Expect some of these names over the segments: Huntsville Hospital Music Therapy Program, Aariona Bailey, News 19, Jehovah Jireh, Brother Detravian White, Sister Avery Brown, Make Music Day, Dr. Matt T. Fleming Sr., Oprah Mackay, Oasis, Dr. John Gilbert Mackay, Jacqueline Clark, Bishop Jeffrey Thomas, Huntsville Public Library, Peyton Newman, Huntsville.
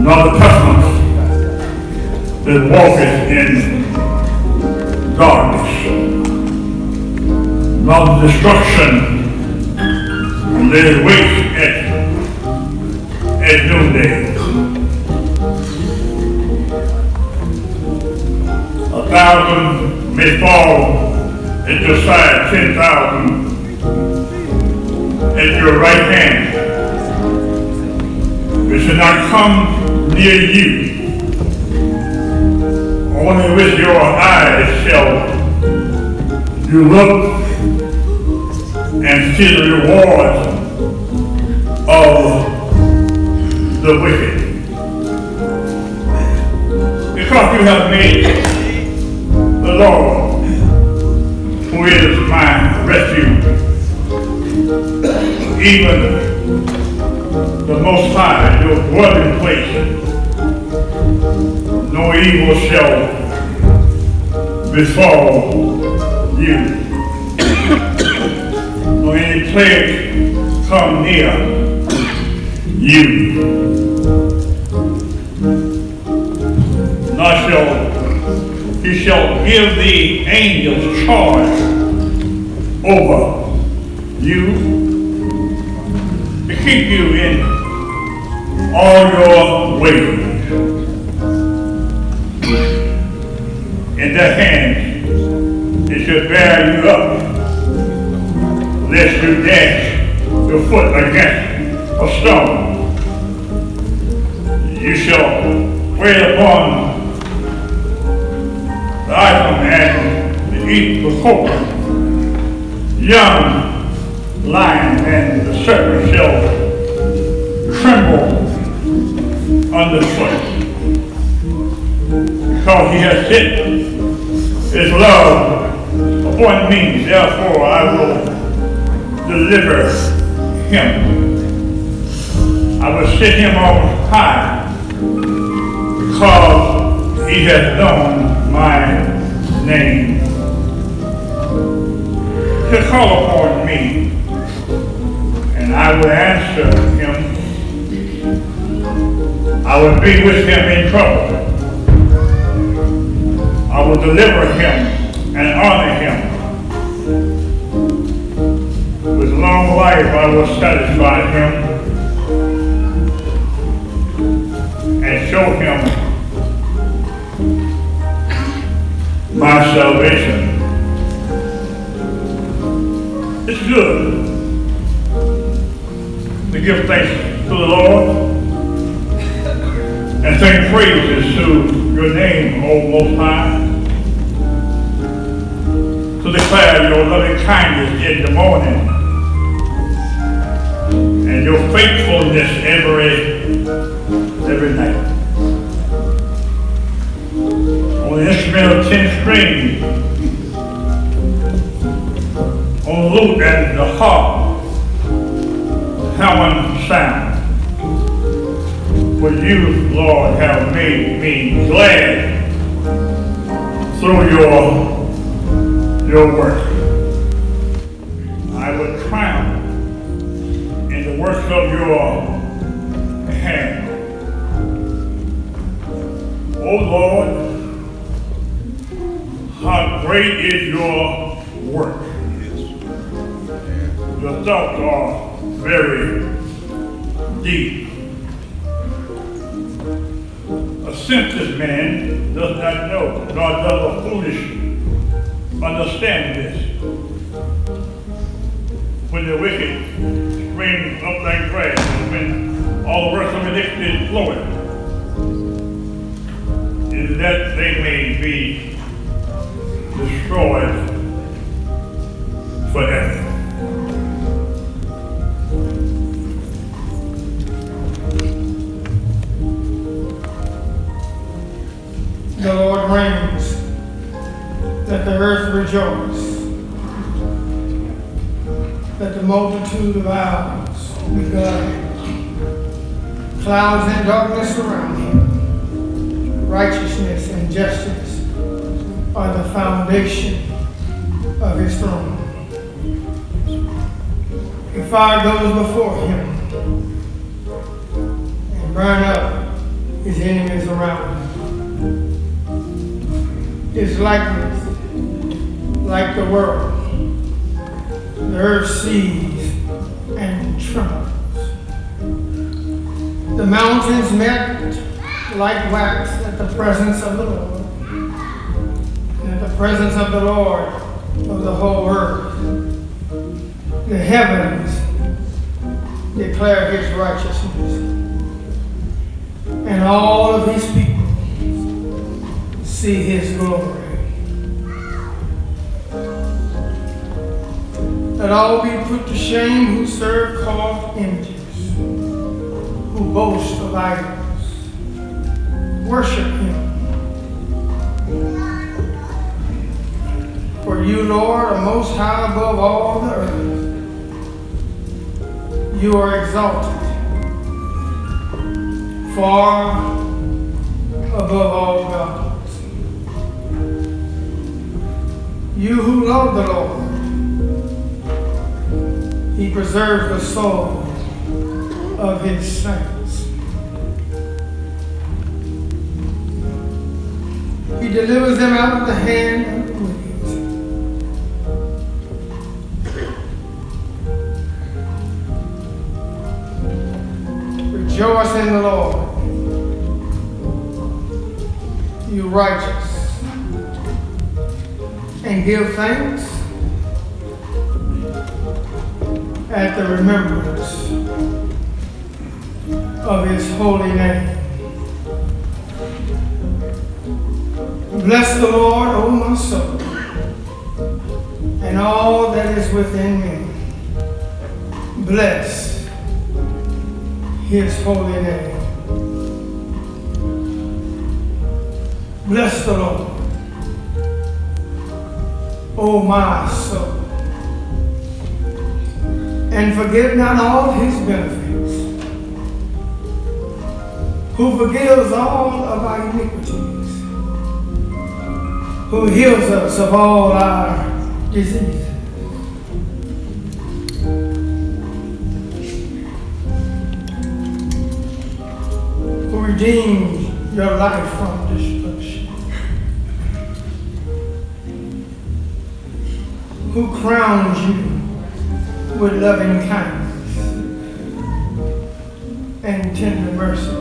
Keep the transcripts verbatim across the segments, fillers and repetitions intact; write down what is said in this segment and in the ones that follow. Nor the pestilence that walketh in darkness, not destruction, and they wait at, at noonday. A thousand may fall at your side, ten thousand at your right hand. It shall not come near you. Only with your eyes shall you look and see the reward of the wicked. Because you have made the Lord, who is my refuge, even the Most High, your dwelling place, no evil shall befall you. Or any plague come near you. And I shall, he shall give the angels charge over you to keep you in all your ways. In their hands, they shall bear you up, lest you dash your foot against a stone. You shall wait upon the item and to eat the corn. Young lion and the serpent shall tremble underfoot. Because he has set his love upon me, therefore I will deliver him. I will set him on high, because he has known my name. He'll call upon me, and I will answer him. I will be with him in trouble. I will deliver him and honor him. With long life I will satisfy him and show him my salvation. It's good to give thanks to the Lord and sing praises to your name, O Most High, to declare your loving kindness in the morning, and your faithfulness every, every night. On the instrument of ten strings, on the lute and the harp, the hammond sound. For you, Lord, have made me glad through your, your work. I would triumph the works of your hand. O Lord, how great is your work. Your thoughts are very deep. A senseless man does not know, nor does a foolish understand this. When the wicked spring up like grass, and when all the works of iniquity is flowing, is that they may be destroyed forever. The Lord reigns, that the earth rejoice. That the multitude of islands be gone. Clouds and darkness surround him. Righteousness and justice are the foundation of his throne. The fire goes before him and burn up his enemies around him. His likeness like the world. The earth sees and trembles. The mountains melt like wax at the presence of the Lord. And at the presence of the Lord of the whole earth, the heavens declare his righteousness, and all of his people see his glory. Let all be put to shame who serve carved images, who boast of idols. Worship him. For you, Lord, are most high above all the earth. You are exalted, far above all gods. You who love the Lord, he preserves the soul of his saints. He delivers them out of the hand of the wicked. Rejoice in the Lord, you righteous, and give thanks at the remembrance of his holy name. Bless the Lord, O my soul, and all that is within me. Bless his holy name. Bless the Lord, O my soul, and forget not all his benefits, who forgives all of our iniquities, who heals us of all our diseases. Who redeems your life from destruction, who crowns you with loving kindness and tender mercy.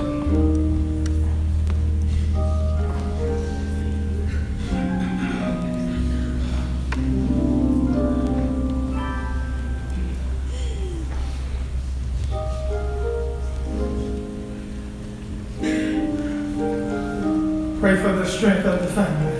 Pray for the strength of the family.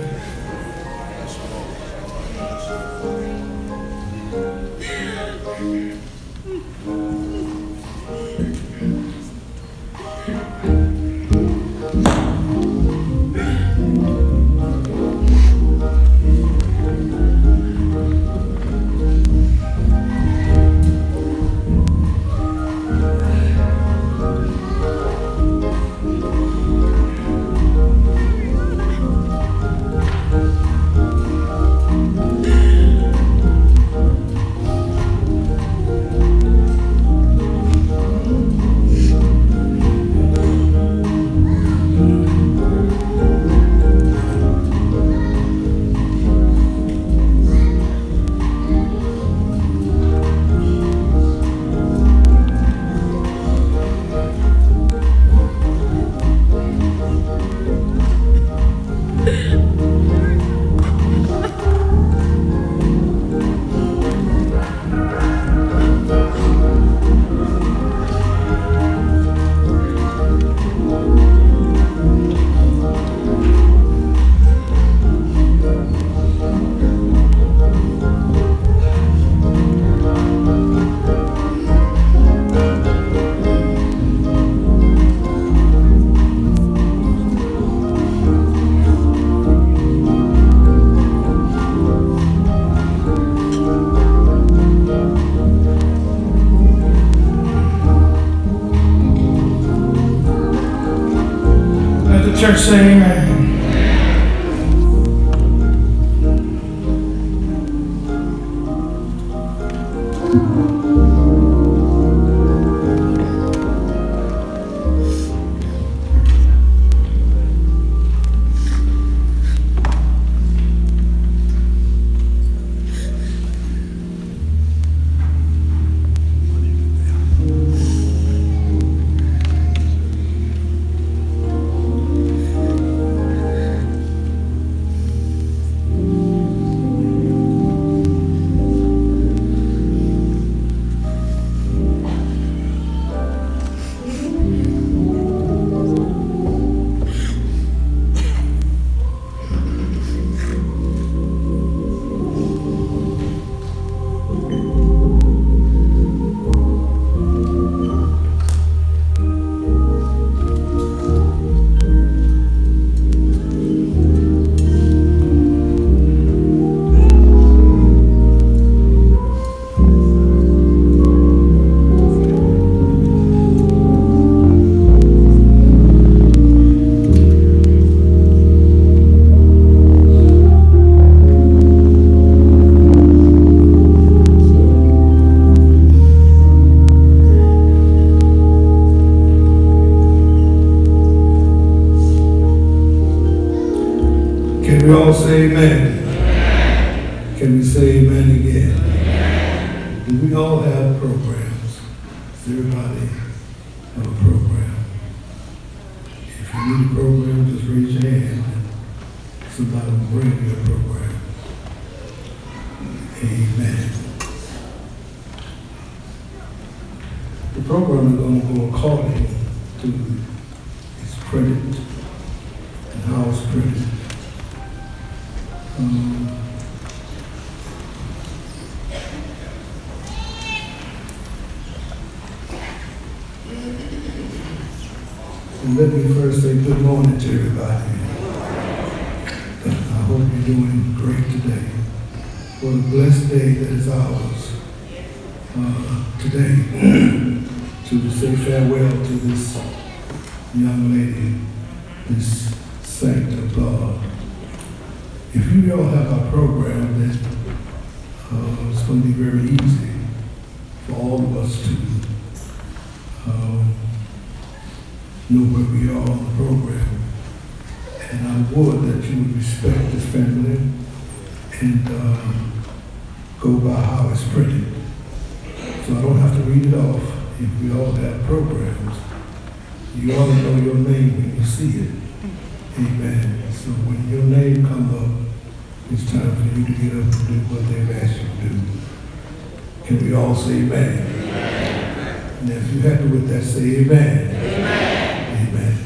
Church, say amen. Can we all say amen? Amen. Can we say amen again? Amen. Do we all have programs? Does everybody have a program? If you need a program, just raise your hand. Somebody will bring you a program. Amen. The program is going to go according to its credit and how it's printed. Um, and let me first say good morning to everybody. I hope you're doing great today. What a blessed day that is ours uh, today to say farewell to this young lady, this saint of God. If you all have our program, then uh, it's going to be very easy for all of us to uh, know where we are on the program. And I would that you would respect this family and uh, go by how it's printed. So I don't have to read it off. If we all have programs, you all know your name when you see it. Amen. So when your name comes up, it's time for you to get up and do what they've asked you to do. Can we all say amen? Amen. And if you're happy with that, say amen. Amen. Amen.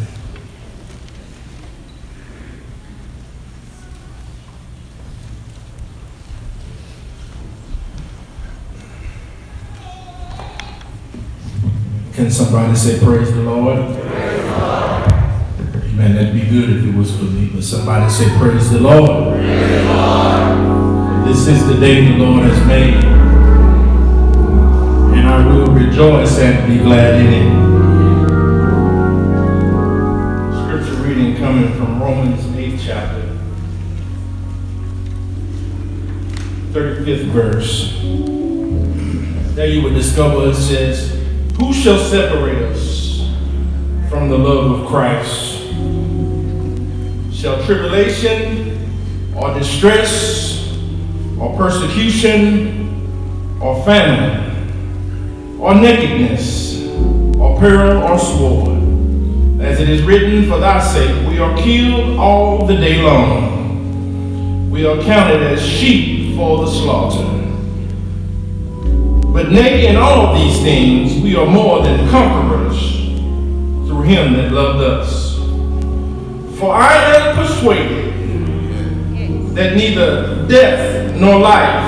Can somebody say praise the Lord? Man, that'd be good if it was for me, but somebody say, praise the Lord. Praise the Lord. This is the day the Lord has made, and I will rejoice and be glad in it. Scripture reading coming from Romans eighth chapter, thirty-fifth verse. There you will discover it says, who shall separate us from the love of Christ? Shall tribulation, or distress, or persecution, or famine, or nakedness, or peril, or sword? As it is written, for thy sake we are killed all the day long. We are counted as sheep for the slaughter. But nay, in all these things we are more than conquerors through him that loved us. For I am persuaded that neither death nor life,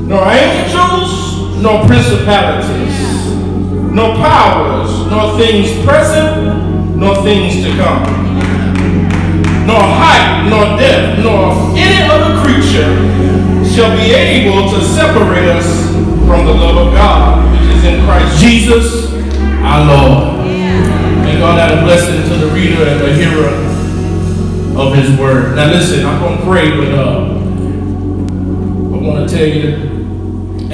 nor angels, nor principalities, nor powers, nor things present, nor things to come, nor height, nor depth, nor any other creature shall be able to separate us from the love of God, which is in Christ Jesus our Lord. May God add a blessing to the reader and the hearer of his word. Now listen, I'm going to pray, but uh, I want to tell you that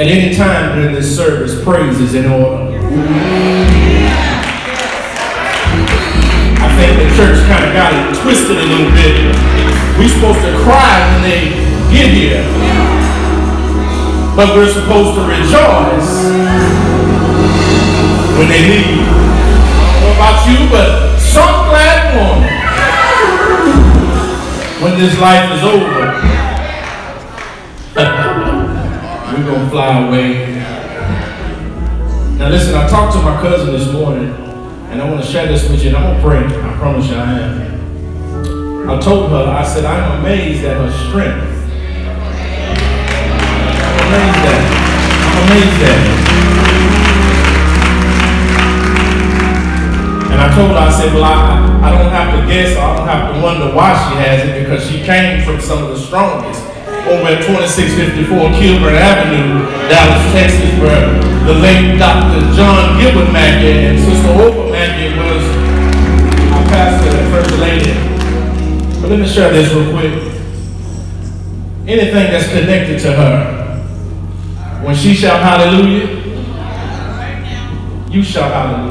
at any time during this service, praise is in order. I think the church kind of got it twisted a little bit. We're supposed to cry when they get here, but we're supposed to rejoice when they leave. About you, but some glad woman when this life is over we're going to fly away. Now listen, I talked to my cousin this morning and I want to share this with you, and I'm going to pray. I promise you I am. I told her, I said, I'm amazed at her strength. I'm amazed at it. I'm amazed at it. I told her, I said, well, I, I don't have to guess, I don't have to wonder why she has it, because she came from some of the strongest over at twenty-six fifty-four Kilburn Avenue, Dallas, Texas, where the late Doctor John Gilbert Mackay and Sister Oprah Mackay was our pastor and first lady. But let me share this real quick. Anything that's connected to her, when she shall hallelujah, you shall hallelujah.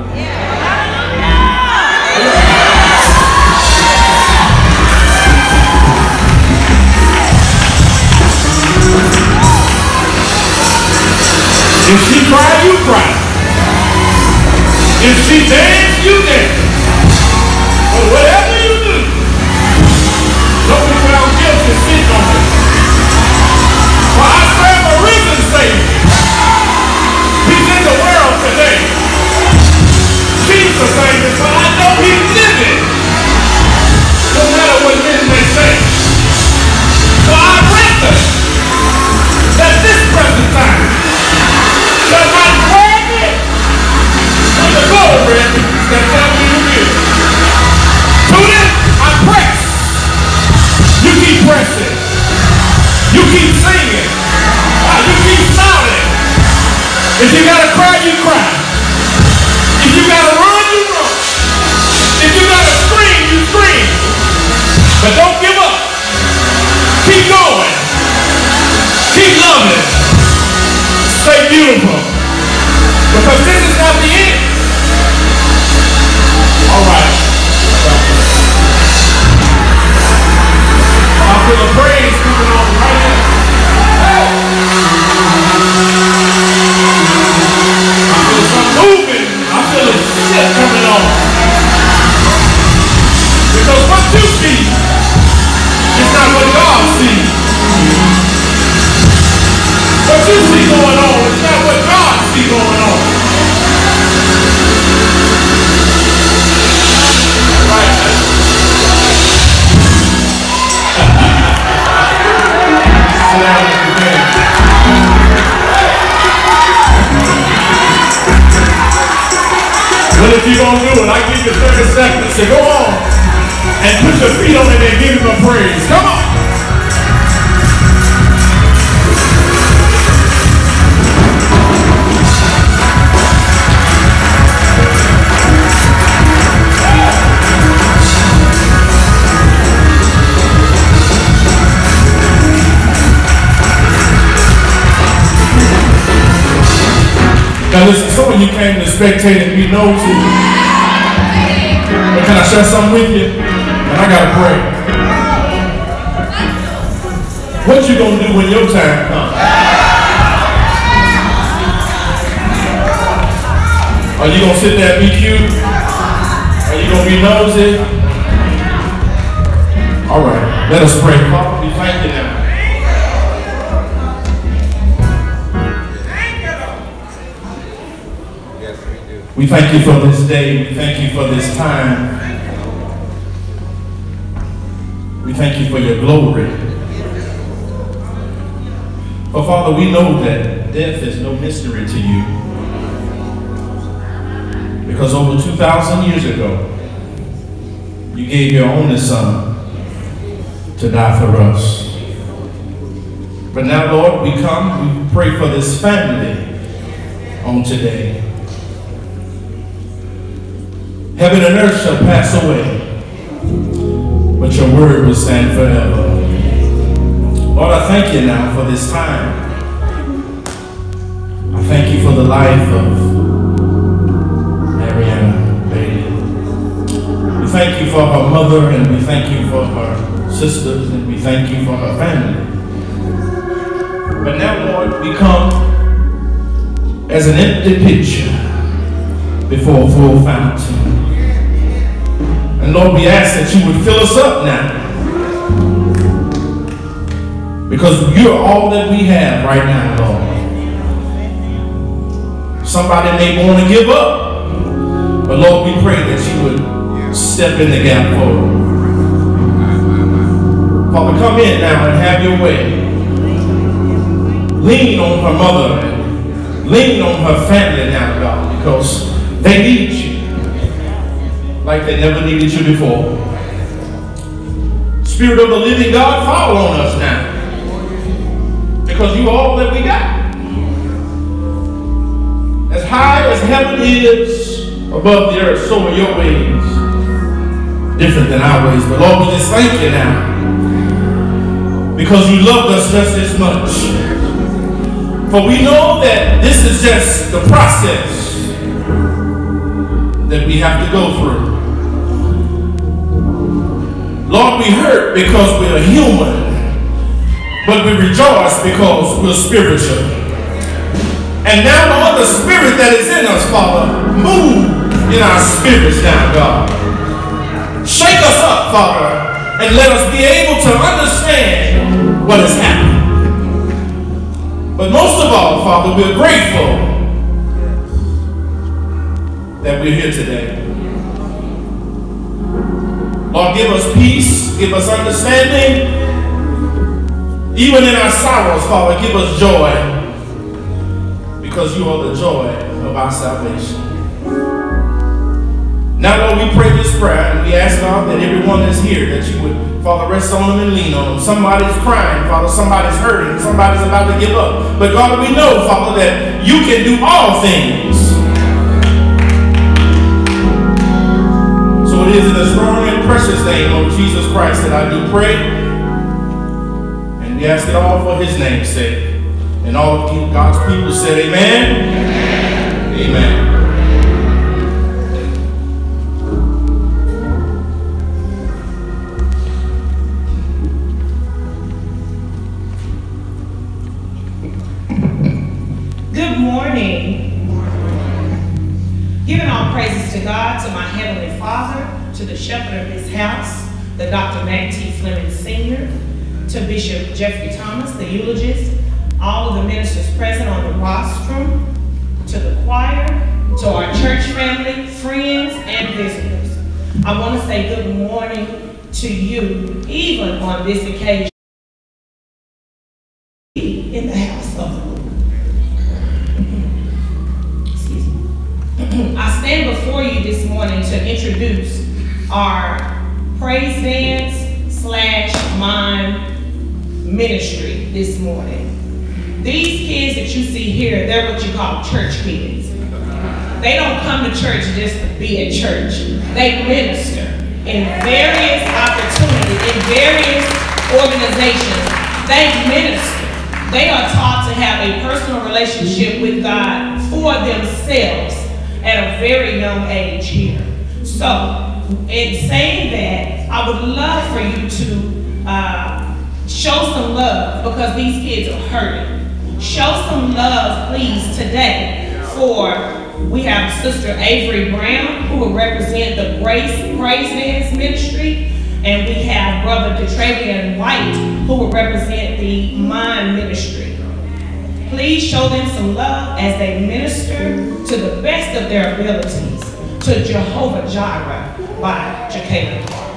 If she cry, you cry. If she dance, you dance. But whatever you do, don't be found guilty sitting on it. For I serve a risen Savior. He's in the world today. Jesus saved me, so I know he's living. No matter what men may say. So I rather that this present time does not drag it from the glory that shall be revealed. To this I press. You keep pressing. You keep singing. You keep shouting. If you gotta cry, you cry. If you gotta run, you run. If you gotta scream, you scream. But don't give up. Keep going. Keep loving. Stay beautiful. Because this is not the end. All right. I feel a praise coming on right now. Hey. I feel something moving. I feel a shit coming on. Because what you see is not what God sees. What you see going on is not what God sees going on. Well, if you don't do it, I give you thirty seconds to go on and put your feet on it and give him a praise. Come on. Now listen, some of you came to spectate and we know to. But can I share something with you? And I gotta pray. What you gonna do when your time comes? Are you gonna sit there and be cute? Are you gonna be nosy? Alright, let us pray. Father, we thank you now. We thank you for this day. We thank you for this time. We thank you for your glory. But Father, we know that death is no mystery to you. Because over two thousand years ago, you gave your only son to die for us. But now, Lord, we come, we pray for this family on today. Heaven and earth shall pass away, but your word will stand forever. Lord, I thank you now for this time. I thank you for the life of Aariona Bailey. We thank you for her mother, and we thank you for her sisters, and we thank you for her family. But now, Lord, we come as an empty picture before a full fountain. And Lord, we ask that you would fill us up now. Because you're all that we have right now, Lord. Somebody may want to give up, but Lord, we pray that you would step in the gap for us. Father, come in now and have your way. Lean on her mother. Lean on her family now, God, because they need you like they never needed you before. Spirit of the living God, fall on us now. Because you are all that we got. As high as heaven is above the earth, so are your ways. Different than our ways. But Lord, we just thank you now. Because you loved us just as much. For we know that this is just the process that we have to go through. Lord, we hurt because we are human, but we rejoice because we're spiritual. And now, Lord, the spirit that is in us, Father, move in our spirits now, God. Shake us up, Father, and let us be able to understand what has happened. But most of all, Father, we're grateful that we're here today. Lord, give us peace, give us understanding. Even in our sorrows, Father, give us joy. Because you are the joy of our salvation. Now, Lord, we pray this prayer, and we ask, God, that everyone that's here, that you would, Father, rest on them and lean on them. Somebody's crying, Father, somebody's hurting, somebody's about to give up. But, God, we know, Father, that you can do all things. So it is in the strong and precious name of Jesus Christ that I do pray, and we ask it all for his name's sake. And all of God's people said, amen. Amen. Amen. Good morning. morning. Giving all praises to God, to my Heavenly Father, to the Shepherd of His house, the Doctor Matt T. Fleming Senior, to Bishop Jeffrey Thomas, the eulogist, all of the ministers present on the rostrum, to the choir, to our church family, friends, and visitors. I want to say good morning to you, even on this occasion, in the house of the Lord. Excuse me. I stand before you this morning to introduce our praise dance slash mime ministry this morning. These kids that you see here, they're what you call church kids. They don't come to church just to be at church. They minister in various opportunities, in various organizations. They minister. They are taught to have a personal relationship with God for themselves at a very young age here. So, in saying that, I would love for you to uh, show some love, because these kids are hurting. Show some love, please, today, for we have Sister Avery Brown, who will represent the Grace Praise Dance Ministry, and we have Brother Detravian White, who will represent the Mind Ministry. Please show them some love as they minister to the best of their abilities to Jehovah Jireh by Jacqueline Clark.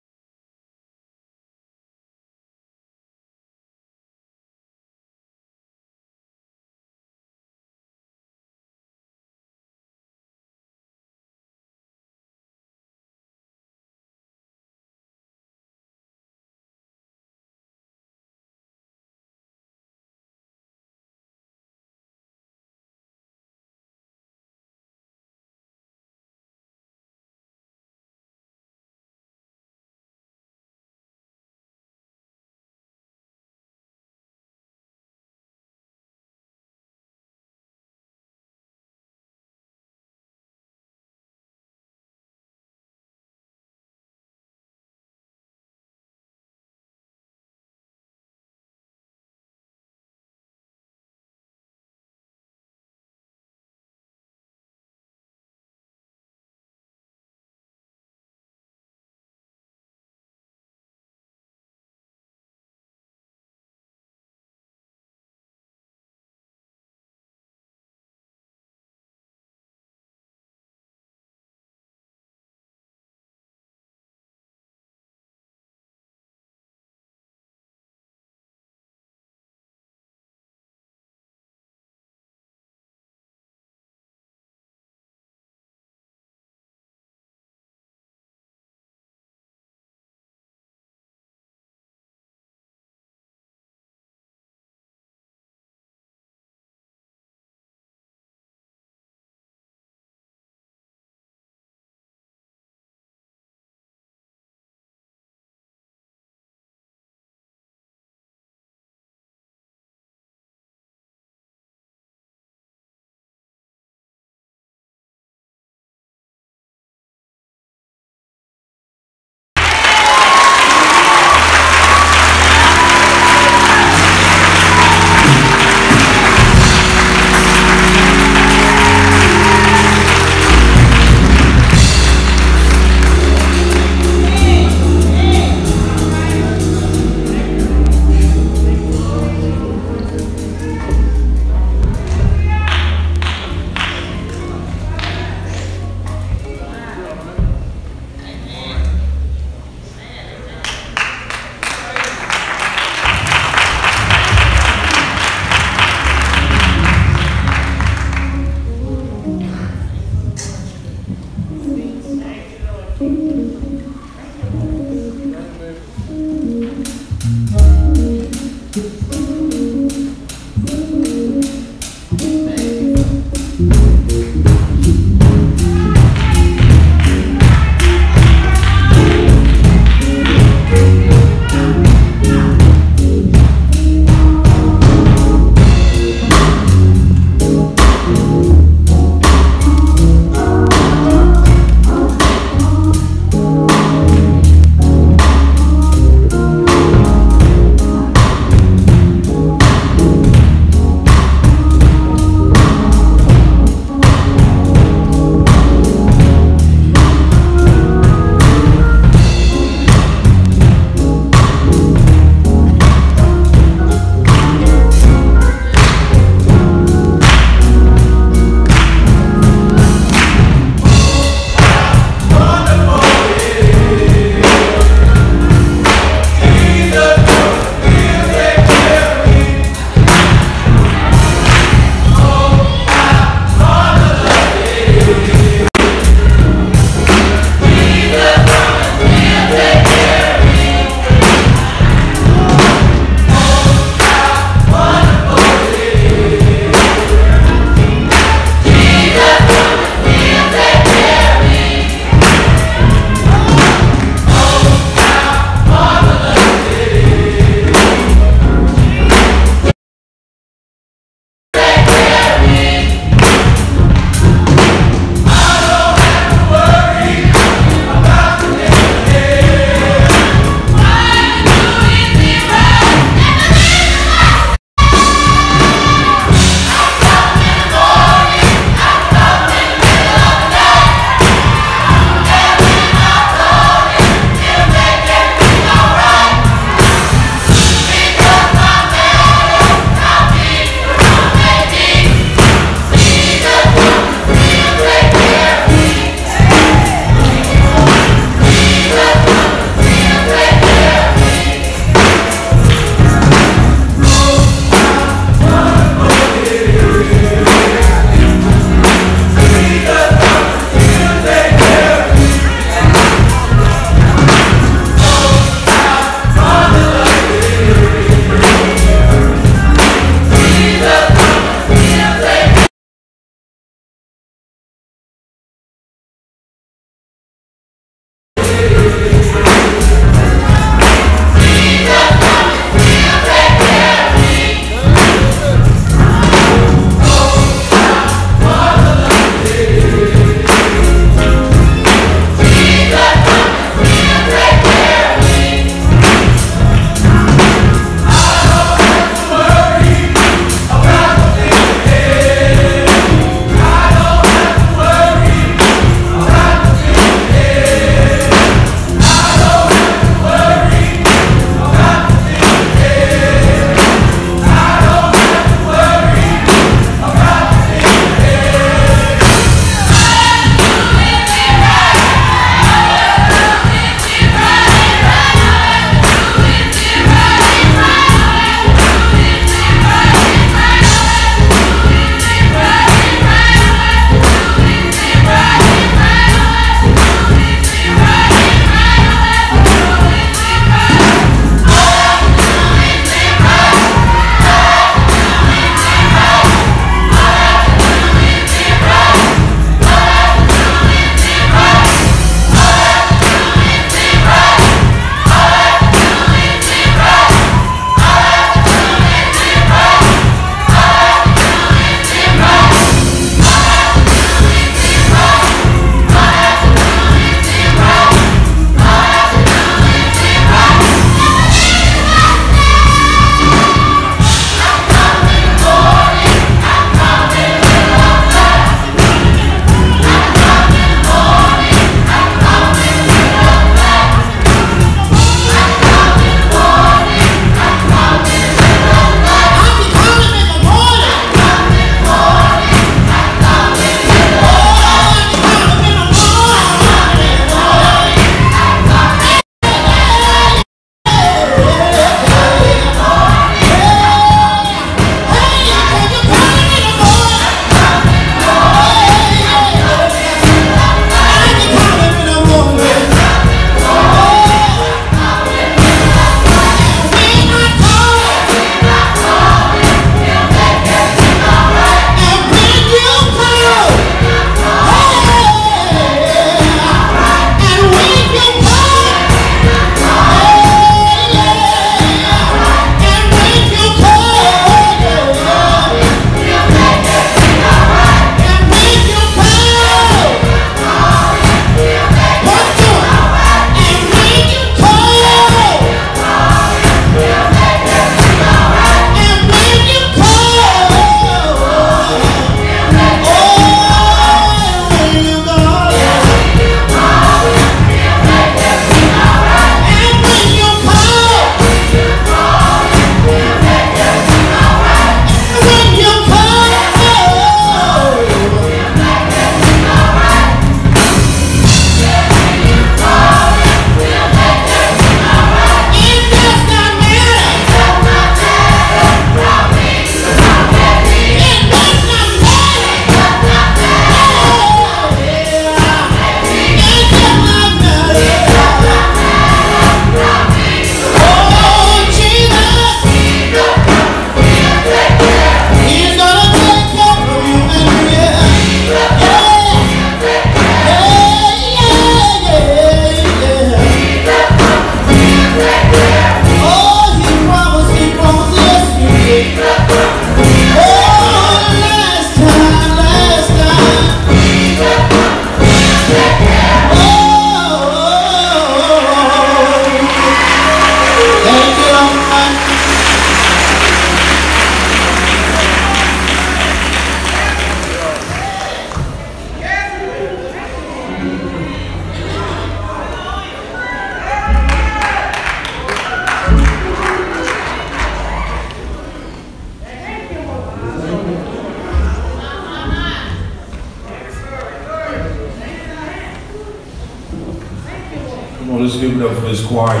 of his choir. Amen.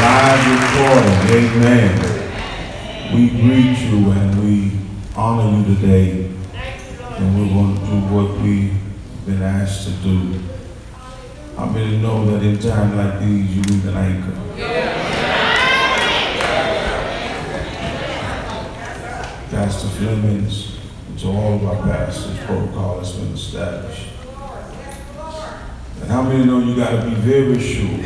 Live recording. Amen. We greet you and we honor you today. And we're going to do what we've been asked to do. I really know that in times like these, you need an anchor. Yeah. Pastor Fleming's, and to all of our pastors, protocol has been established. And how many know you got to be very sure?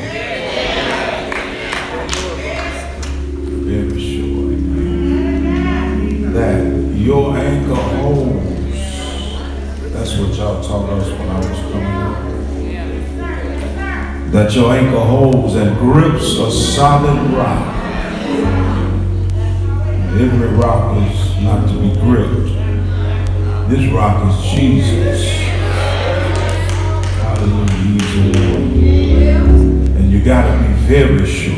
Very sure, amen. That your anchor holds. That's what y'all taught us when I was coming up. That your anchor holds and grips a solid rock. Every rock is not to be gripped. This rock is Jesus. Hallelujah. And you gotta be very sure.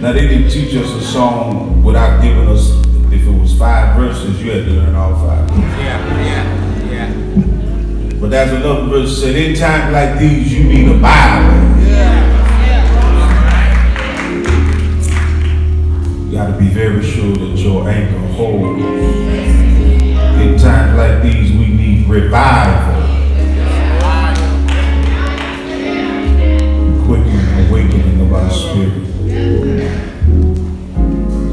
Now they didn't teach us a song without giving us. If it was five verses, you had to learn all five. Yeah, yeah, yeah. But as another verse said, in times like these, you need a Bible. Yeah, yeah. You gotta be very sure that your anchor holds. In times like these, we need revival. Quickening, awakening of our spirit.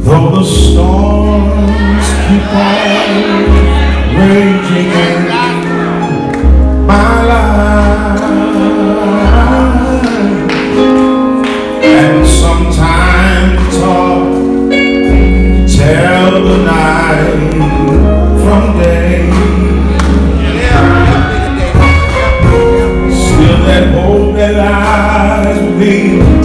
Though the storms keep on raging in my life, and sometimes talk, tell the night from day, still that hope that lies within is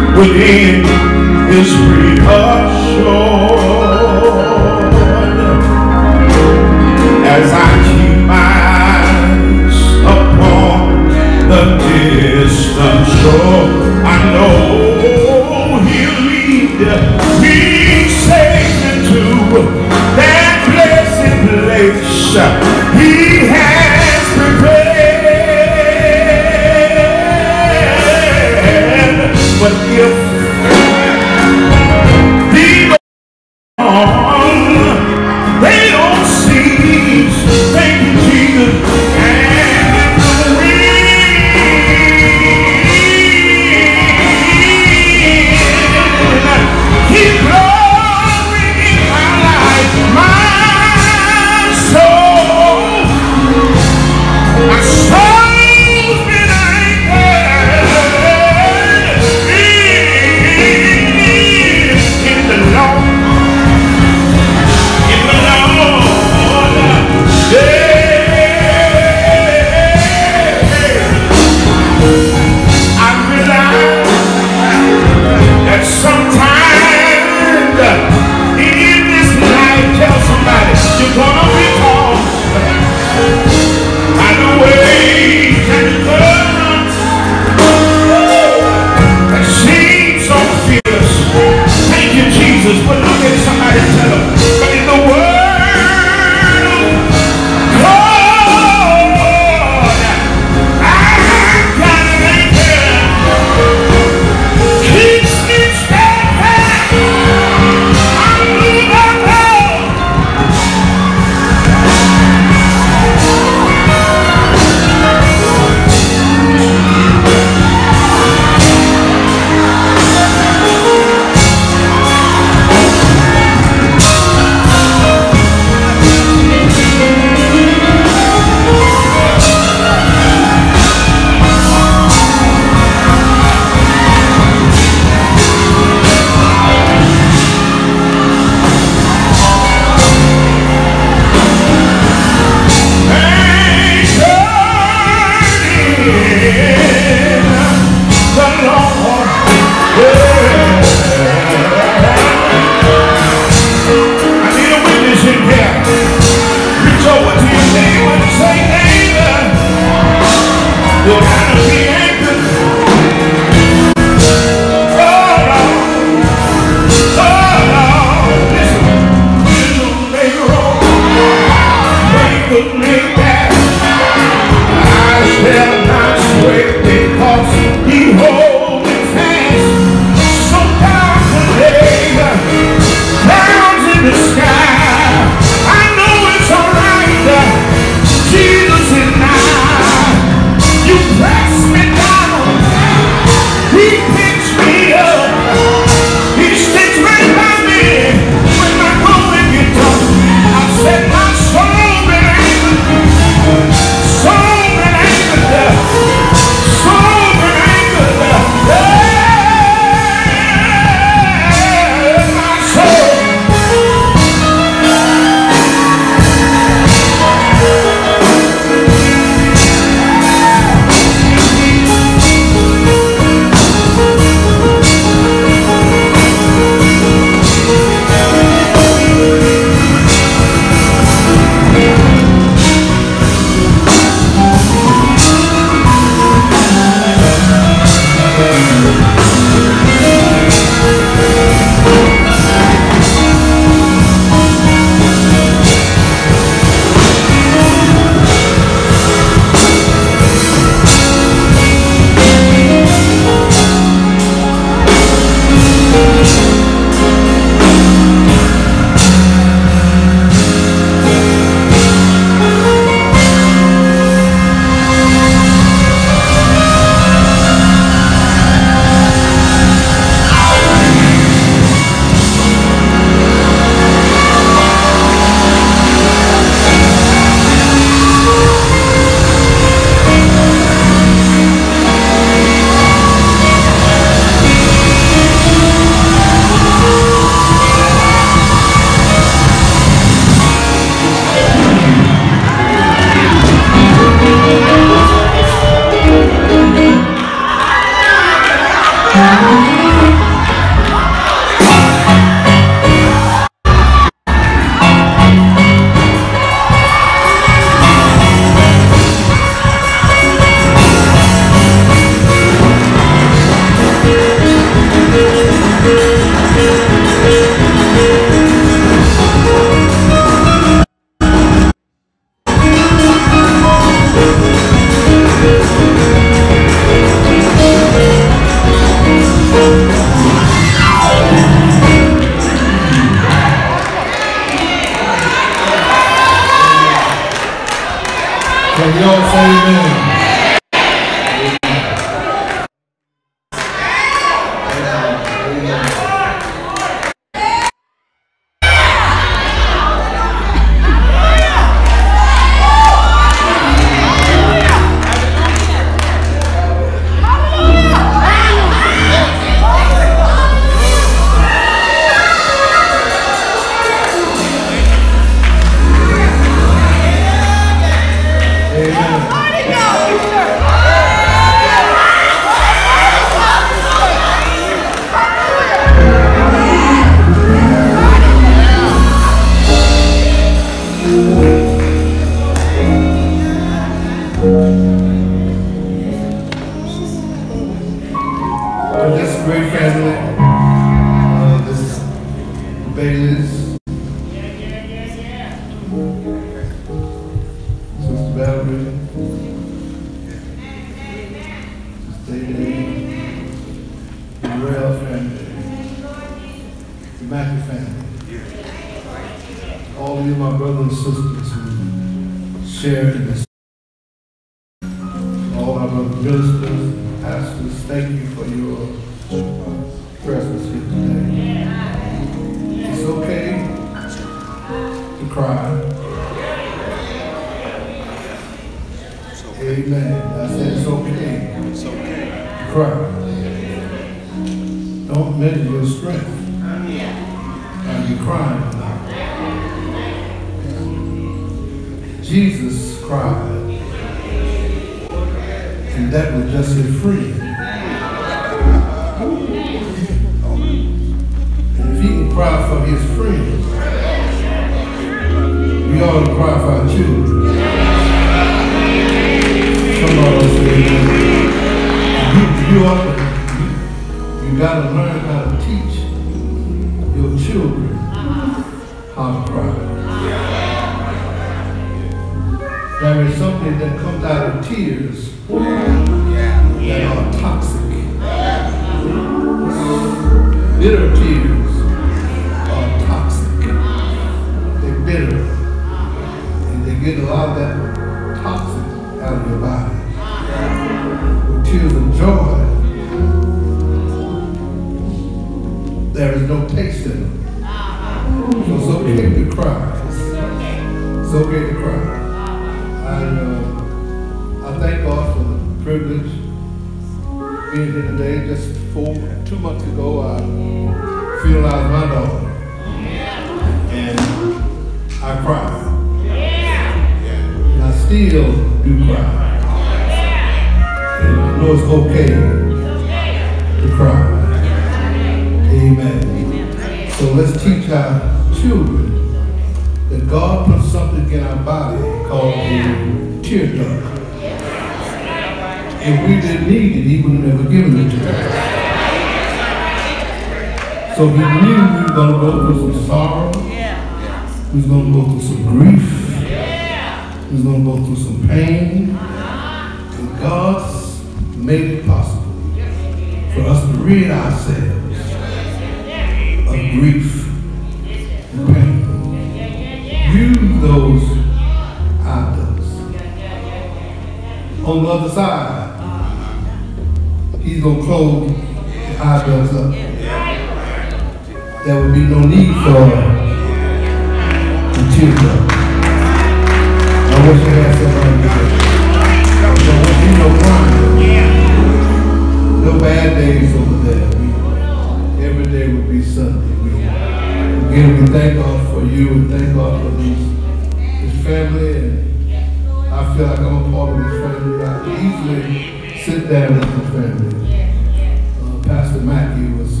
Pastor Mackay was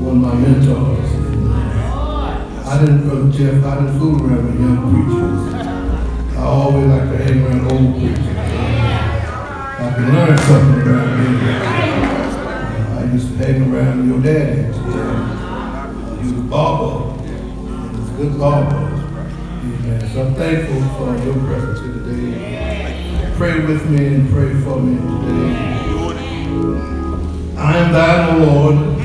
one of my mentors. And I didn't, Brother Jeff, I didn't fool around with young preachers. I always like to hang around old preachers. I can learn something around him. I used to hang around your daddy. He was a barber. He was a good barber. Amen. So I'm thankful for your presence here today. Pray with me and pray for me today. I am thine, O Lord.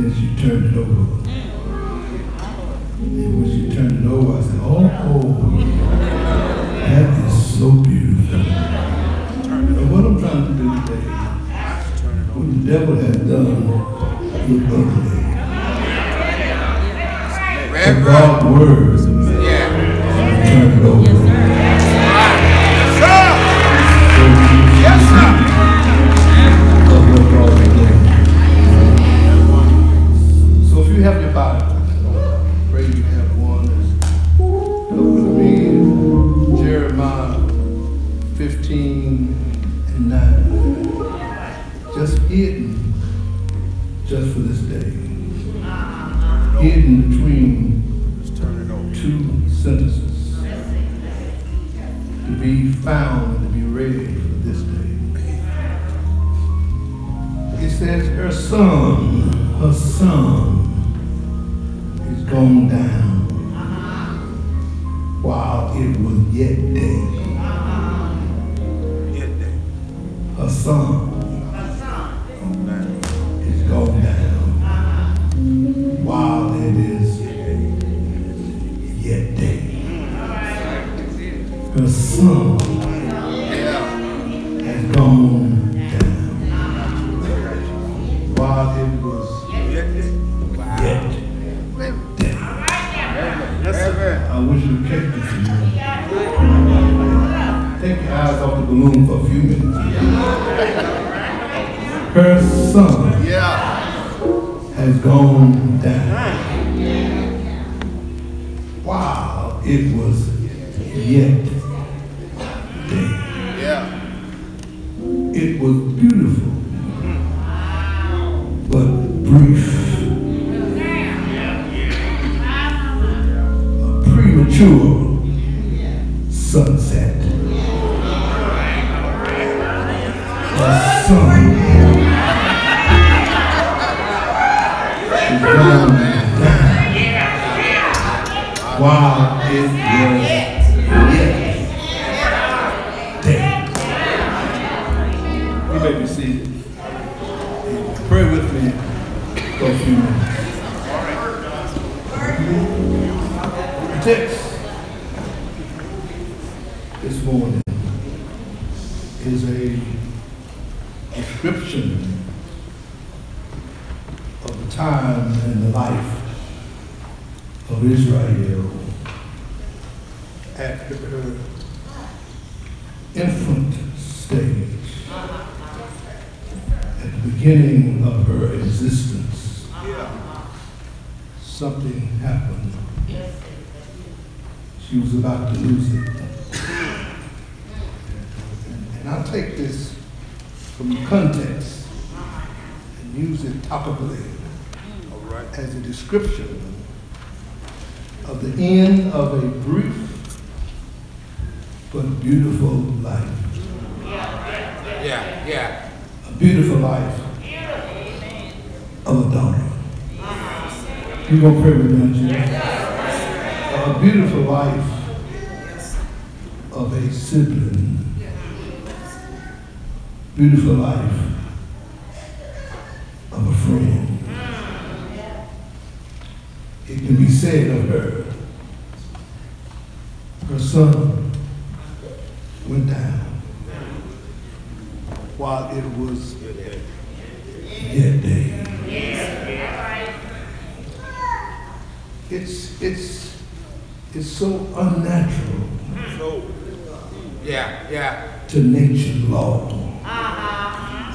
as you turned it over. And once you turned it over, I said, oh, that is so beautiful. But what I'm trying to do today, what the devil has done with ugly. And God words, yeah. Turn it over. Yes, sir. Yes, sir. Have your Bible. I pray you have one. Look with me, Jeremiah fifteen and nine. Just hidden, just for this day. Hidden between two sentences. To be found and to be ready for this day. It says, her son, her son, gone down while it was yet day. Her son is gone down while it is yet day. Her son has gone down while it was yet day. I wish you kept this in mind. Take your eyes off the balloon for a few minutes. Her son has gone down while it was yet day. It was beautiful, but brief. Mature sunset. The sun is gone down while it was yet day. You may be seated. Pray with me for a few minutes. Text this morning is a description of the time and the life of Israel after her infant stage, at the beginning of her existence. Something happened. She was about to lose it. And, and I take this from context and use it topically as a description of the end of a brief but beautiful life. Yeah, yeah. A beautiful life of a daughter. You gonna pray with me? A beautiful life of a sibling. Beautiful life of a friend. It can be said of her, her son went down while it was yet day. It's, it's, It's so unnatural. So, yeah, yeah. To nature's law. Uh-huh.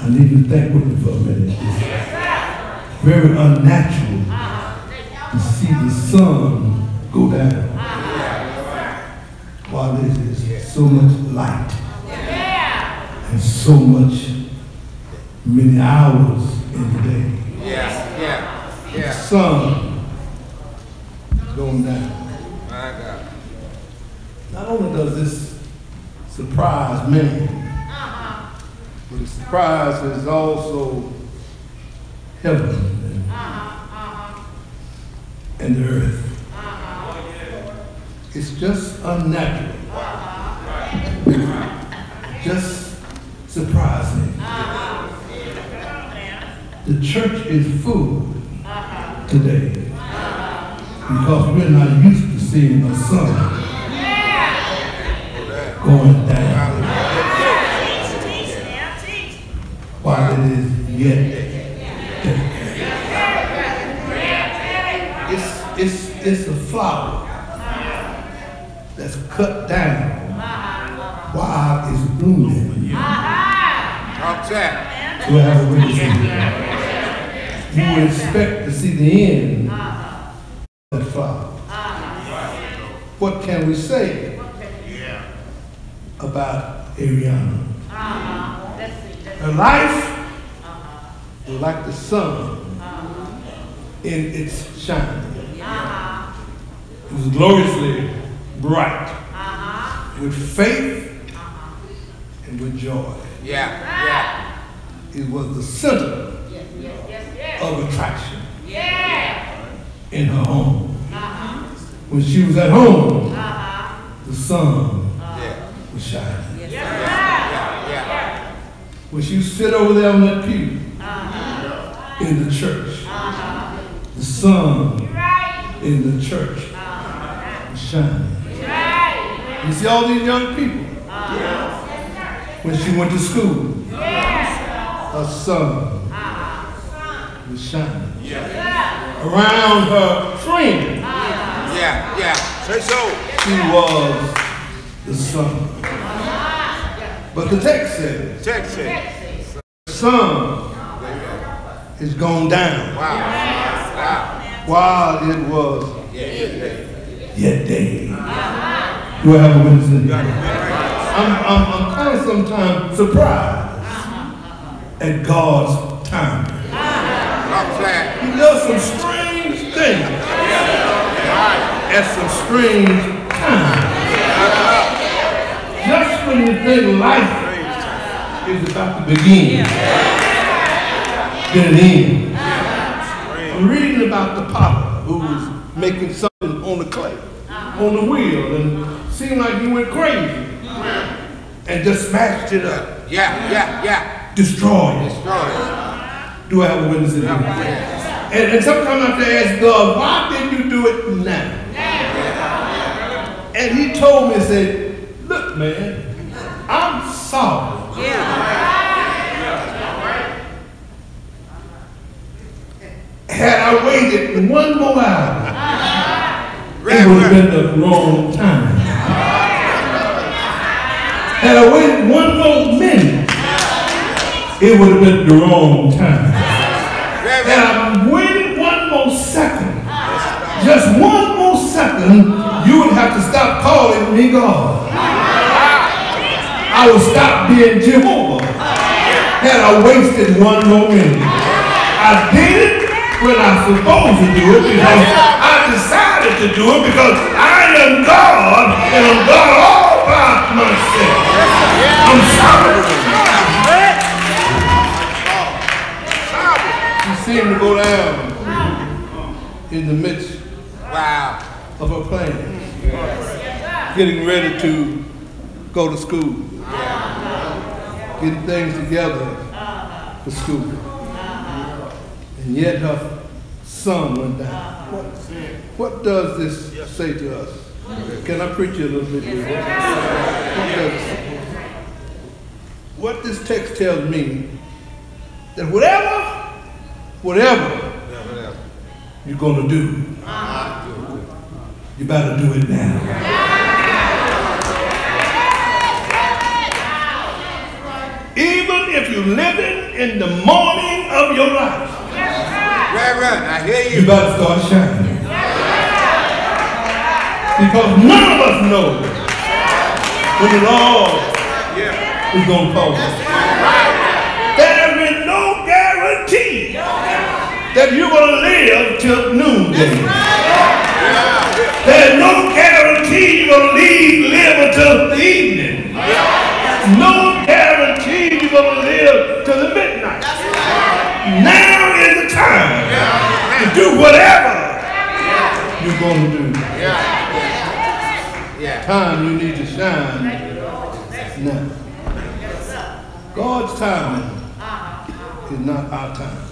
I need you to think with me for a minute. It's very unnatural to see the sun go down while there is so much light and so much many hours in the day. Yeah, yeah, yeah. The sun going down. Not only does this surprise me, but the surprise is also heaven and, and the earth. It's just unnatural. Just surprising. The church is full of today. Because we're not used to seeing the sun going down while it is yet day. It's, it's, it's a flower that's cut down while it's blooming. You would expect to see the end of the flower. What can we say about Aariona? Her life is like the sun in its shining. It was gloriously bright with faith and with joy. Yeah. Yeah. It was the center of attraction in her home. Uh-huh. When she was at home, uh-huh. the sun uh-huh. was shining. Yes. Yeah. Yeah. Yeah. When she sit over there on that pew uh-huh. in the church, uh-huh. the sun right. in the church uh-huh. was shining. Right. You see all these young people. Uh-huh. Yeah. When she went to school, yes. her sun uh-huh. was shining. Yeah. Around her friend. Uh-huh. Yeah, yeah. Say so. She was the sun. Uh-huh. But the text says, text says, the sun is gone down. Wow. Wow. While it was yet day. Uh-huh. Do I have a witness in here? I'm, I'm, I'm kind of sometimes surprised at God's time. He does some strange things at some strange times. Just when you think life is about to begin, then it ends. I'm reading about the potter who was making something on the clay, on the wheel, and it seemed like he went crazy. And just smashed it up. Yeah, yeah, yeah. Destroyed it. Destroyed it. Do I have a witness in here? Yeah. And, and sometimes I have to ask God, why didn't you do it now? Yeah. And he told me, said, look, man, I'm sorry. Yeah. Had I waited one more hour, uh-huh. it would have been the wrong time. Had I waited one more minute, it would have been the wrong time. Had I waited one more second, just one more second, you would have to stop calling me God. I would stop being Jehovah. Had I wasted one more minute, I did it when I supposed to do it because I decided to do it because I am God and I'm God all by myself. I'm sorry. She seemed to go down in the midst wow. of her plans. Yes. Getting ready to go to school. Getting things together for school. And yet her son went down. What, what does this say to us? Can I preach you a little bit? Yes. What this text tells me, that whatever, whatever you're going to do, you better do it now. Even if you're living in the morning of your life, you better start shining. Because none of us know when it all is going to fall. There is no guarantee that you're going to live till noonday. There's no guarantee you're going to leave, live until the evening. No guarantee you're going to live till the midnight. Now is the time to do whatever you're going to do. Time you need to shine now. God's time is not our time.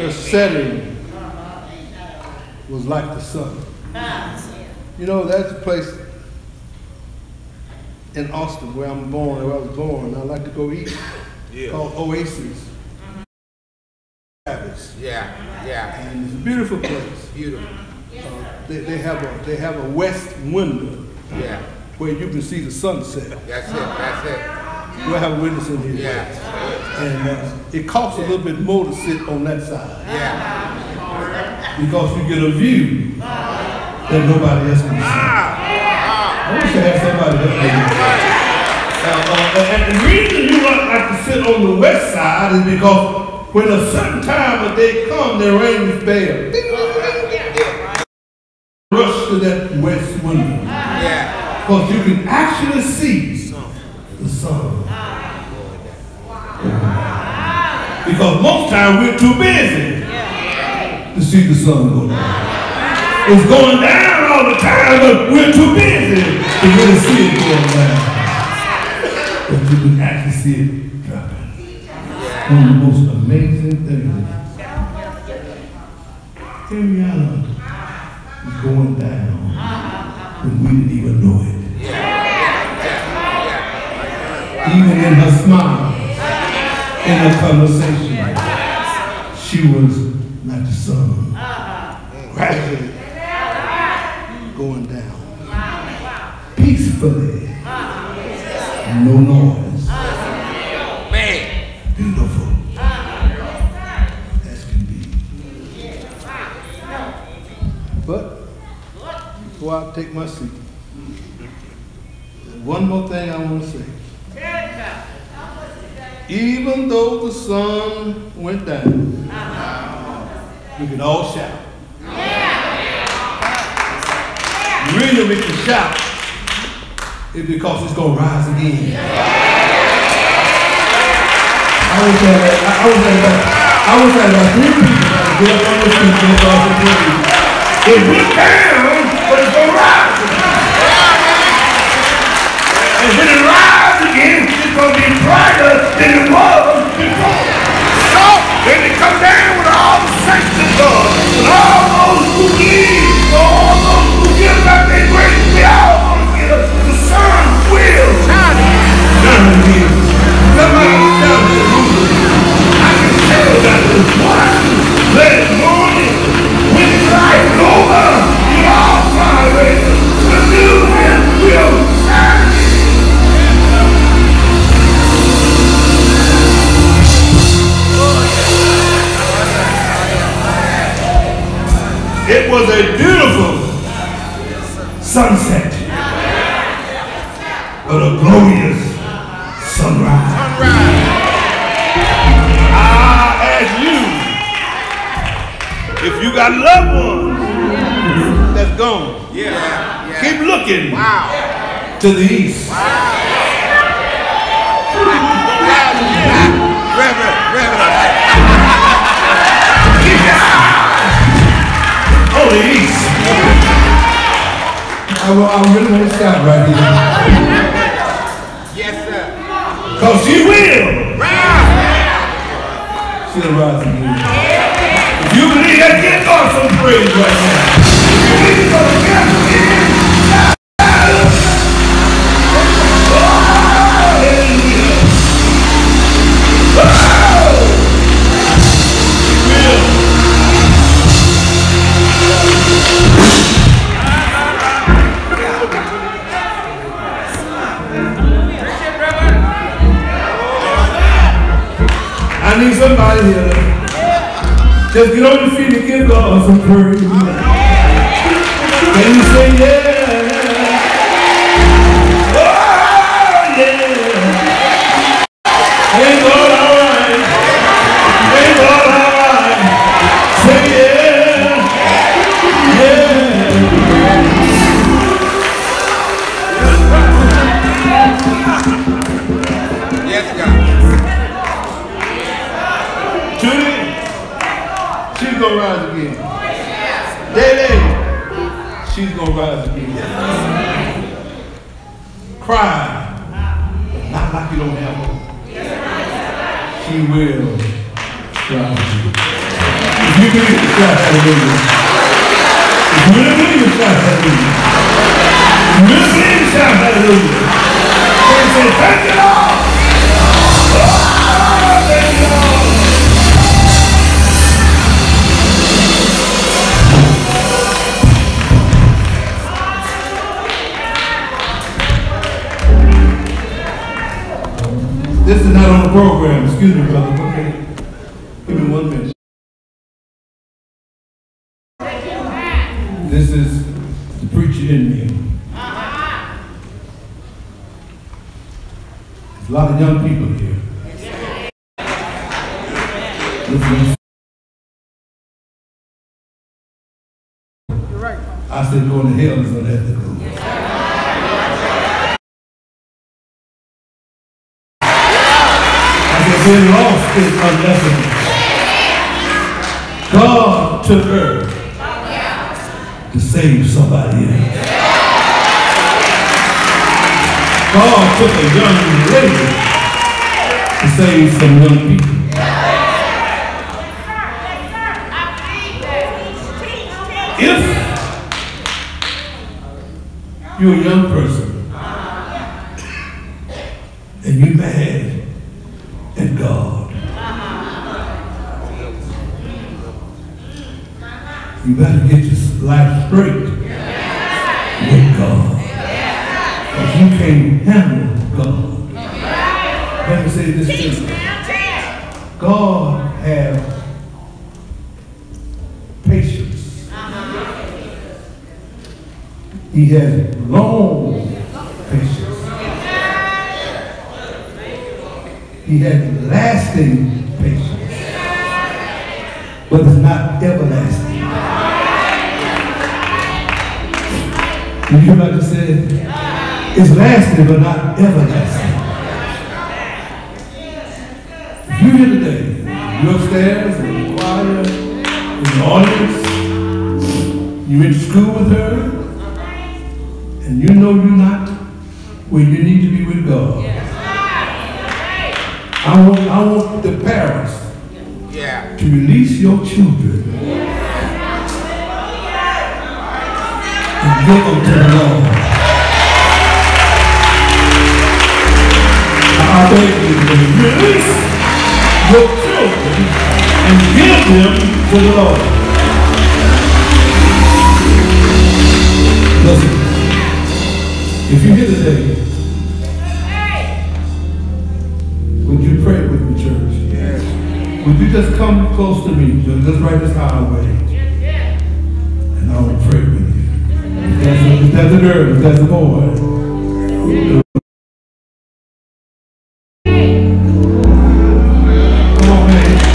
their setting was like the sun. You know, that's a place in Austin where I'm born, where I was born. I like to go eat. Yeah. Called Oasis. Yeah, yeah. And it's a beautiful place. Beautiful. Uh, they, they have a they have a west window. Yeah. Where you can see the sunset. That's it. That's it. We'll have a witness in here. Yeah. And uh, it costs yeah. a little bit more to sit on that side. Yeah. Because you get a view that nobody else can see. Ah. I wish I had somebody else. Yeah. Uh, uh, and the reason you don't like to sit on the west side is because when a certain time of day comes, the rain is bad. Rush to that west window. Yeah. Because you can actually see the sun. Because most times we're too busy to see the sun go down. It's going down all the time, but we're too busy to really see it going down. But you can actually see it dropping. One of the most amazing things. Every hour is going down when we didn't even know it. Even in her smile, in her conversation, she was like the sun, gradually going down, peacefully, no noise. Beautiful as can be. But before I take my seat, one more thing I want to say. Even though the sun went down, we can all shout. The reason we can shout is because it's going to rise again. I was at I was at I was at about three people. Get up on the street, get up on the street. It went down, but it's gonna rise again. And when it rises again, it's gonna be brighter than it was before. So when it comes down with all the saints of God, with all those who give, all those who give up their grace, we all gonna get up. The sun will shine. None of you. Somebody tell me. That is why this morning, when life is over, you all find it. The new man will shine. It was a beautiful sunset, but a glorious sunrise. Sunrise. If you got loved ones that's gone, yeah. Yeah. Keep looking wow. to the east. Wow. Reverend, Reverend. Keep your eyes on the east. I, I really want to stop right here. Yes, sir. Because she will. Rise. She'll rise again. You believe that? Give God some praise right now. You believe God again? Hallelujah! Wow! I need somebody here. Just get on your feet and give God some praise. Can you say yeah? Oh yeah. Ain't God alright? Ain't God alright? Say yeah, yeah. Yes, God. Judy. She's gonna rise again. Daddy, she's gonna rise again. Cry, not like you don't have hope. She will rise again. If you believe it, clap hallelujah. If you don't believe it, clap hallelujah. If you don't believe it, clap hallelujah. They say, thank you, Lord. Oh, thank you, Lord. This is not on the program. Excuse me, brother. Okay. Give me one minute. This is the preacher in me. There's a lot of young people here. You're right. I said going to hell is unethical. Being lost is unethical. God took earth to save somebody else. God took a young lady to save some young people. If you're a young person and you're mad and God, you better get your life straight with God, because you can't handle God. Let me say this to you. God have patience. He has long patience. He has lasting patience, but it's not everlasting. You hear what I just said? It's lasting, but not everlasting. If you're here today, you're upstairs, in the choir, in the audience, you're in school with her, and you know you're not where you need to be with God. I want, I want the parents yeah. to release your children yeah. and give them to the Lord. I beg you to release your children and give them to the Lord. Listen, if you're here today, would you just come close to me? Just right this hour away. And I will pray with you. If that's, a, if that's a girl, if that's a boy. Come on, man. Come on. Come on.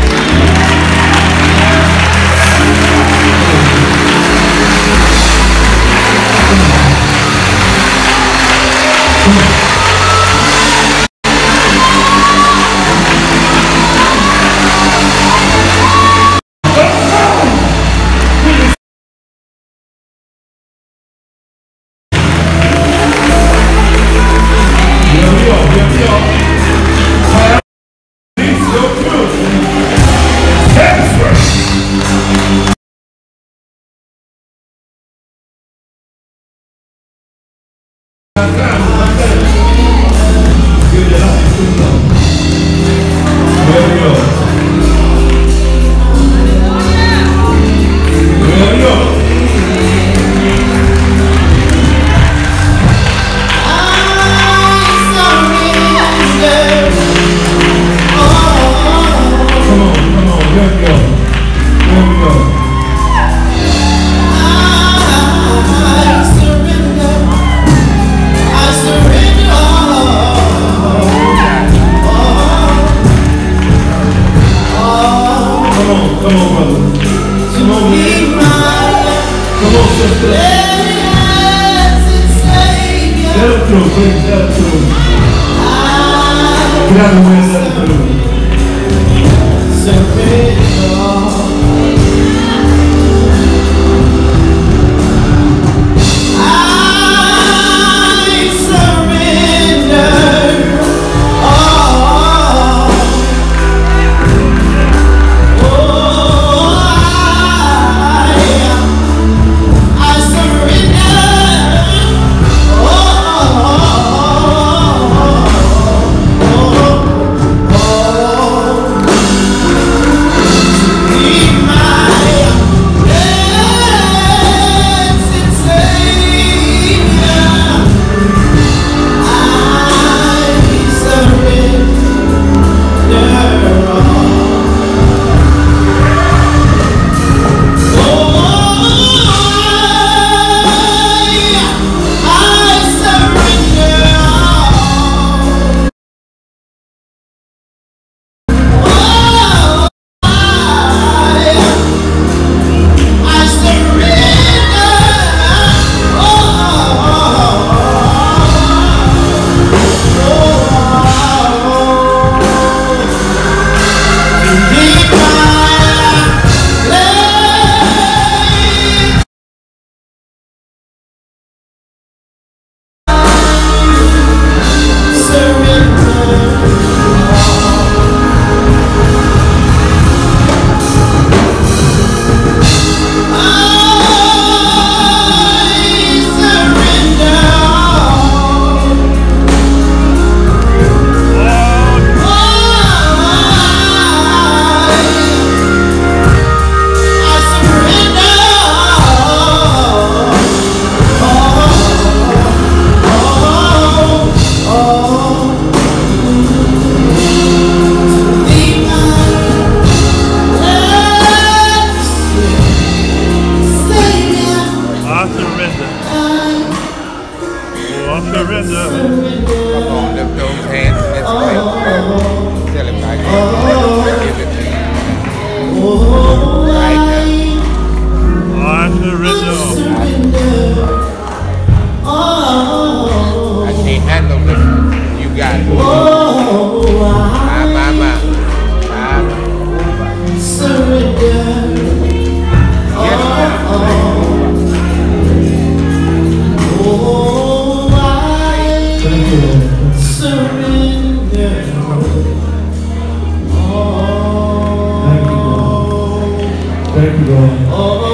Thank you, Lord. Oh, oh,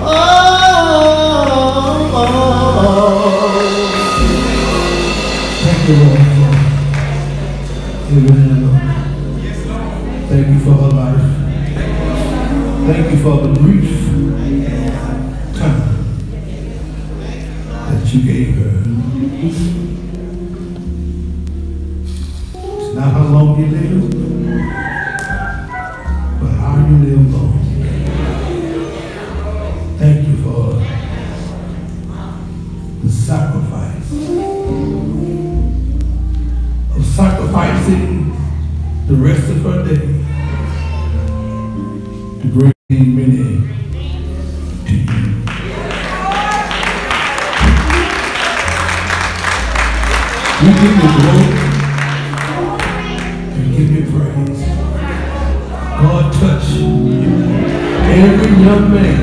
oh, oh, oh. Thank you, Lord. Amen, Lord. Yes, Lord. Thank you for her life. Thank you for the brief time that you gave her. Not how long you live, but how you live long. Thank you for the sacrifice of sacrificing the rest of her day to bring many to you. You give me glory. God touch every young man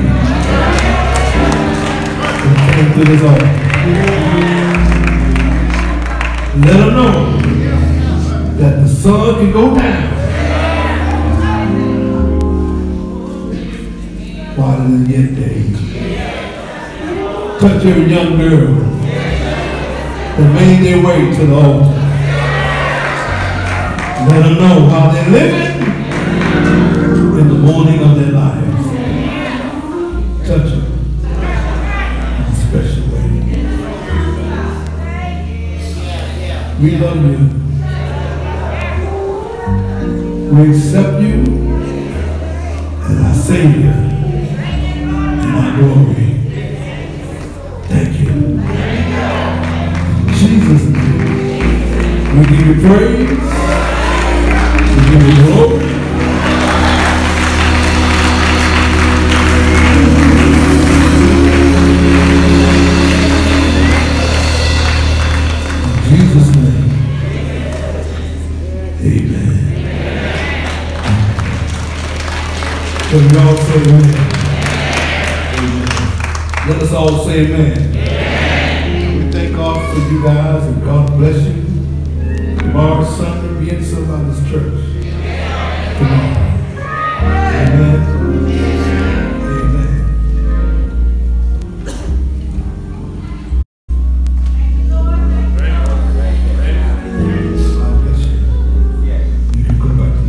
that came through this altar. Let them know that the sun can go down while it is yet day. Touch every young girl that made their way to the altar. Let them know how they're living in the morning of their lives. Touch them in a special way. We love you. We accept you as our Savior and our glory. Thank you. In Jesus' name, we give you praise. We give you glory. In Jesus' name, amen. Can we all say amen? Amen. Let us all say amen. We thank God for you guys and God bless you. Tomorrow Sunday, be in somebody's church. Tomorrow. Amen. Amen. God bless you. You can go back to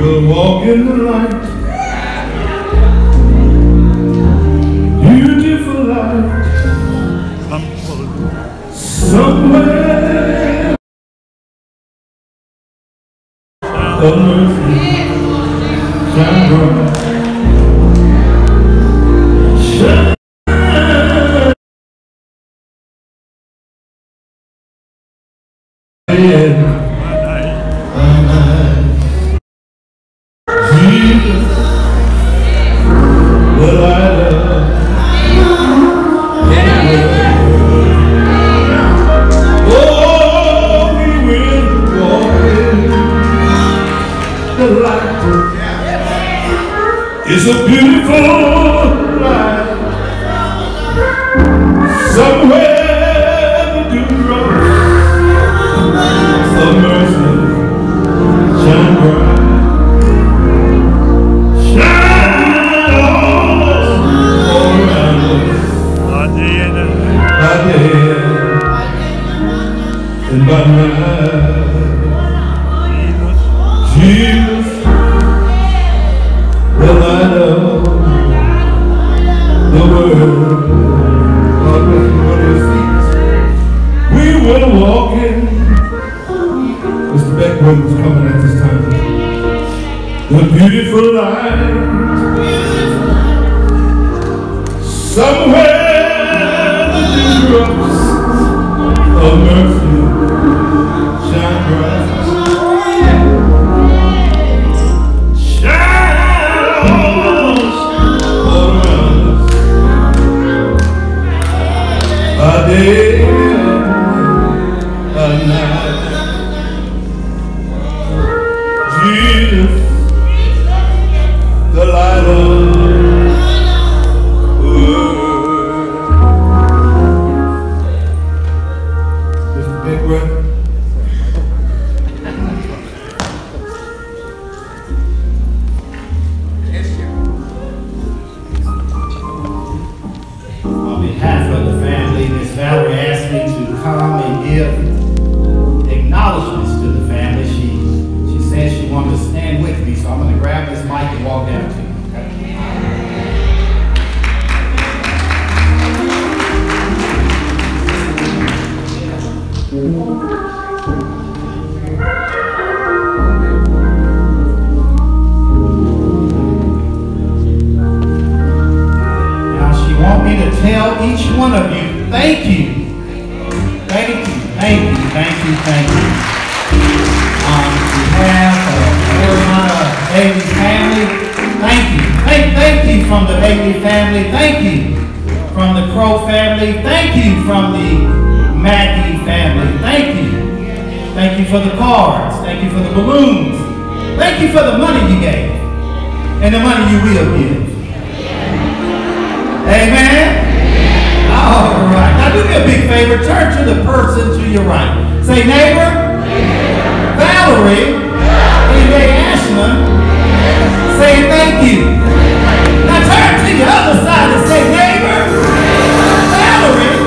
your seats. We'll walk in the light. Beautiful light. Somewhere. Of mercy, shine bright. Shine bright. Jesus, the light of the world. It's a beautiful life. Somewhere the dew drops of mercy shine bright. Shine all around us, by day and by night. Jesus, was coming at this time. The beautiful light. Somewhere the drops of mercy shine bright. Shine all around us, by day and by night. brother. On behalf of the family, Miss Valerie asked me to come and give acknowledgments to the family. She, she said she wanted to stand with me, so I'm going to grab this mic and walk down to you. Now she wants me to tell each one of you, thank you. Thank you, thank you, thank you, thank you. On behalf of the Aariona Bailey family, thank you. Thank, thank you from the Bailey family, thank you from the Crow family, thank you from the Mackay family, thank you. Thank you for the cards. Thank you for the balloons. Thank you for the money you gave and the money you will give. Amen? All right. Now do me a big favor. Turn to the person to your right. Say, neighbor, Valerie, E J Ashland, say thank you. Now turn to the other side and say, neighbor, Valerie,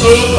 Oh,